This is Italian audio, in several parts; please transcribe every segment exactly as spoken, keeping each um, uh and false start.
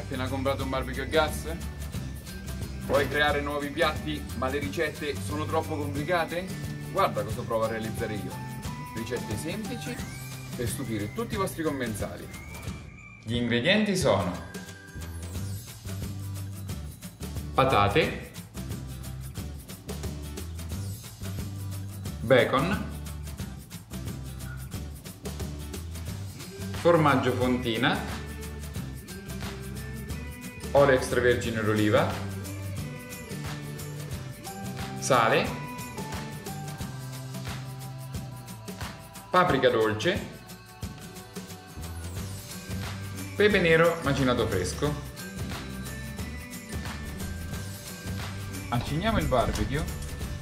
appena comprato un barbecue a gas? Vuoi creare nuovi piatti ma le ricette sono troppo complicate? Guarda cosa provo a realizzare io. Ricette semplici per stupire tutti i vostri commensali. Gli ingredienti sono patate, bacon, formaggio fontina, olio extravergine d'oliva, sale, paprika dolce, pepe nero macinato fresco. Acciniamo il barbecue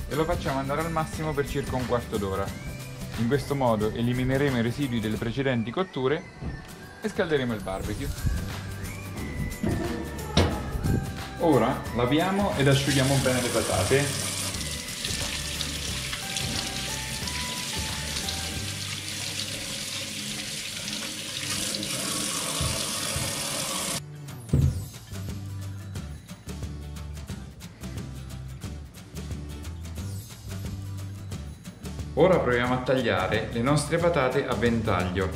e lo facciamo andare al massimo per circa un quarto d'ora. In questo modo elimineremo i residui delle precedenti cotture e scalderemo il barbecue. Ora laviamo ed asciughiamo bene le patate. Ora proviamo a tagliare le nostre patate a ventaglio.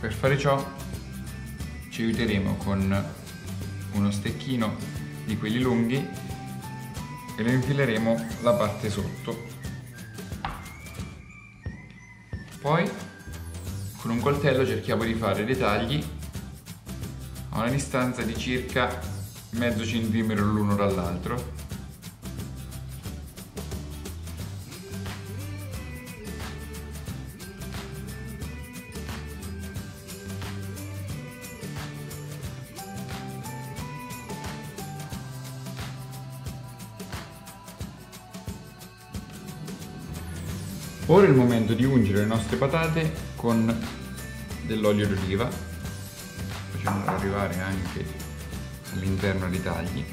Per fare ciò ci aiuteremo con uno stecchino di quelli lunghi e lo infileremo la parte sotto. Poi con un coltello cerchiamo di fare dei tagli a una distanza di circa mezzo centimetro l'uno dall'altro. Ora è il momento di ungere le nostre patate con dell'olio d'oliva, facendolo arrivare anche all'interno dei tagli.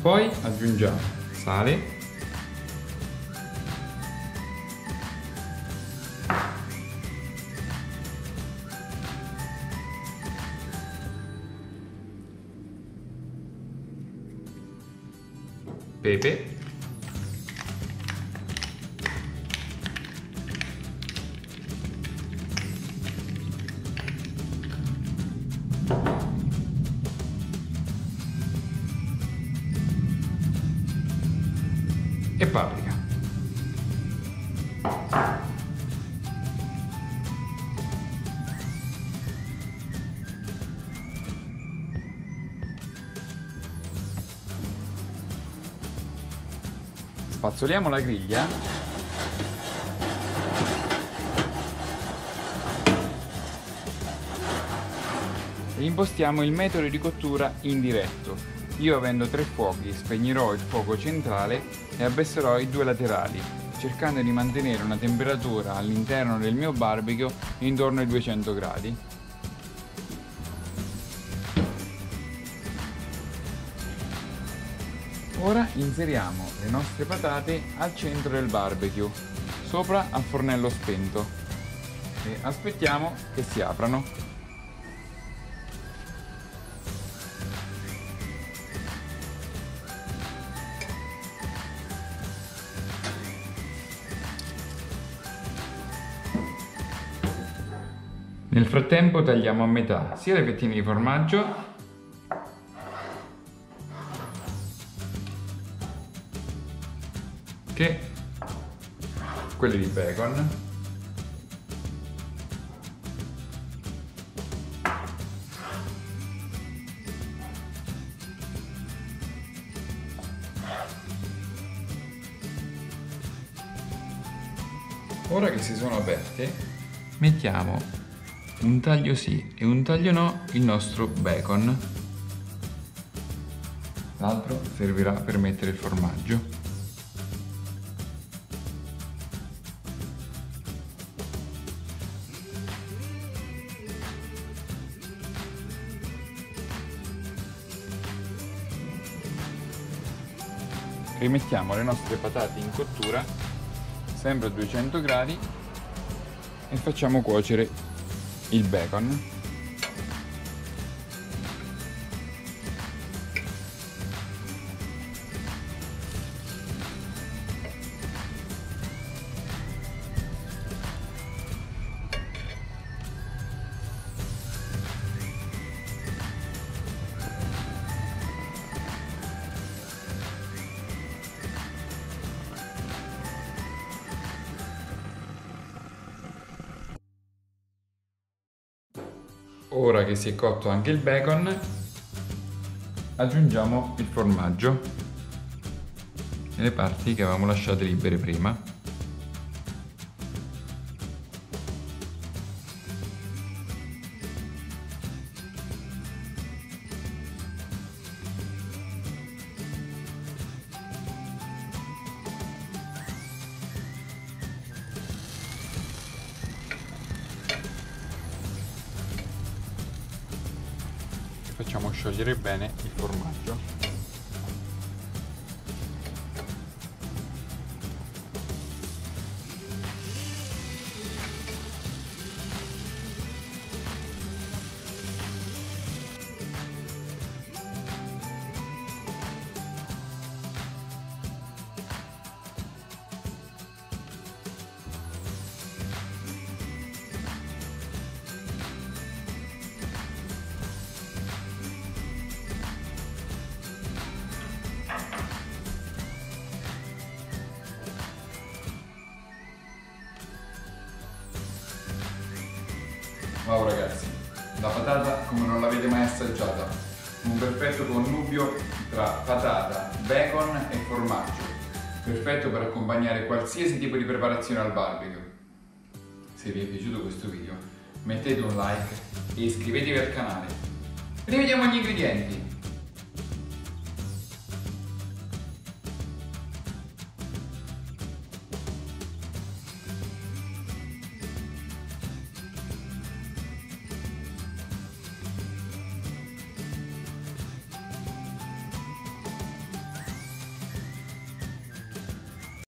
Poi aggiungiamo sale, pepe, e paprika. Spazzoliamo la griglia e impostiamo il metodo di cottura indiretto. Io, avendo tre fuochi, spegnerò il fuoco centrale e abbasserò i due laterali, cercando di mantenere una temperatura all'interno del mio barbecue intorno ai duecento gradi. Ora inseriamo le nostre patate al centro del barbecue, sopra a fornello spento, e aspettiamo che si aprano. Nel frattempo tagliamo a metà sia le fettine di formaggio che quelli di bacon, ora che si sono aperte mettiamo un taglio sì e un taglio no il nostro bacon, l'altro servirà per mettere il formaggio. Rimettiamo le nostre patate in cottura sempre a duecento gradi e facciamo cuocere il bacon. Ora che si è cotto anche il bacon, aggiungiamo il formaggio nelle parti che avevamo lasciate libere prima. Facciamo sciogliere bene il formaggio. Wow ragazzi, la patata come non l'avete mai assaggiata, un perfetto connubio tra patata, bacon e formaggio, perfetto per accompagnare qualsiasi tipo di preparazione al barbecue. Se vi è piaciuto questo video mettete un like e iscrivetevi al canale. Rivediamo gli ingredienti!